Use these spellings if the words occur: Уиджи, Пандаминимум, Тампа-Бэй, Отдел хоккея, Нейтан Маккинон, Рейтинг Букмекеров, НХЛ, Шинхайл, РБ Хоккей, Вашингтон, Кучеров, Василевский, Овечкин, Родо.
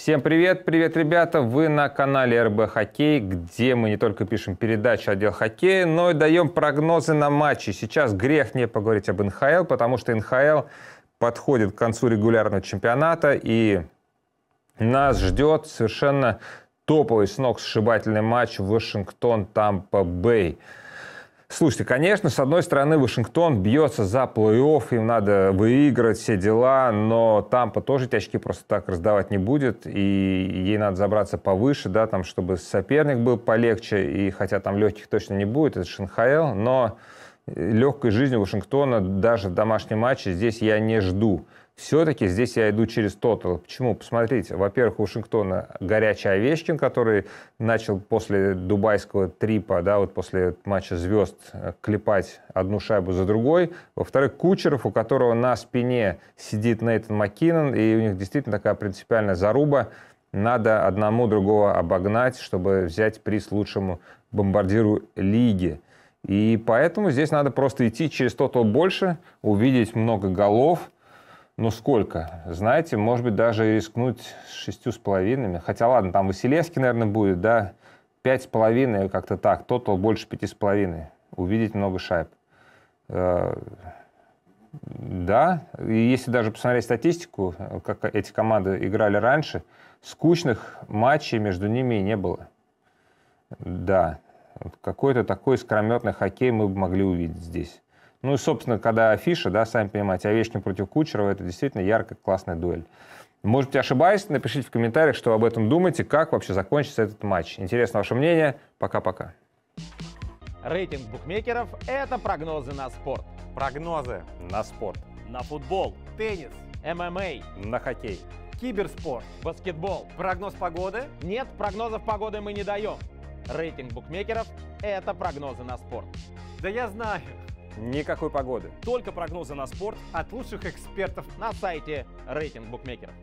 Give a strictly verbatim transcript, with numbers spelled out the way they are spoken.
Всем привет, привет, ребята! Вы на канале эр бэ Хоккей, где мы не только пишем передачи «Отдел хоккея», но и даем прогнозы на матчи. Сейчас грех не поговорить об эн ха эл, потому что эн ха эл подходит к концу регулярного чемпионата, и нас ждет совершенно топовый, с ног сшибательный матч Вашингтон-Тампа-Бэй. Слушайте, конечно, с одной стороны, Вашингтон бьется за плей-офф, им надо выиграть все дела, но Тампа тоже эти очки просто так раздавать не будет, и ей надо забраться повыше, да, там, чтобы соперник был полегче, и хотя там легких точно не будет, это Шинхайл, но легкой жизни Вашингтона даже в домашнем матче здесь я не жду. Все-таки здесь я иду через тотал. Почему? Посмотрите. Во-первых, у Вашингтона горячий Овечкин, который начал после дубайского трипа, да, вот после матча звезд, клепать одну шайбу за другой. Во-вторых, Кучеров, у которого на спине сидит Нейтан Маккинон, и у них действительно такая принципиальная заруба. Надо одному другого обогнать, чтобы взять приз лучшему бомбардиру лиги. И поэтому здесь надо просто идти через тотал больше, увидеть много голов. Ну сколько? Знаете, может быть, даже рискнуть с шестью с половиной. Хотя ладно, там Василевский, наверное, будет, да? Пять с половиной, как-то так. Тотал больше пяти с половиной. Увидеть много шайб. Да, и если даже посмотреть статистику, как эти команды играли раньше, скучных матчей между ними и не было. Да, какой-то такой искрометный хоккей мы могли увидеть здесь. Ну и, собственно, когда афиша, да, сами понимаете, Овечкин против Кучерова, это действительно яркая, классная дуэль. Может быть, ошибаюсь, напишите в комментариях, что об этом думаете, как вообще закончится этот матч. Интересно ваше мнение. Пока-пока. Рейтинг букмекеров – это прогнозы на спорт. Прогнозы на спорт. На футбол, теннис, эм эм а. На хоккей. Киберспорт, баскетбол. Прогноз погоды? Нет, прогнозов погоды мы не даем. Рейтинг букмекеров – это прогнозы на спорт. Да я знаю. Никакой погоды. Только прогнозы на спорт от лучших экспертов на сайте Рейтинг Букмекеров.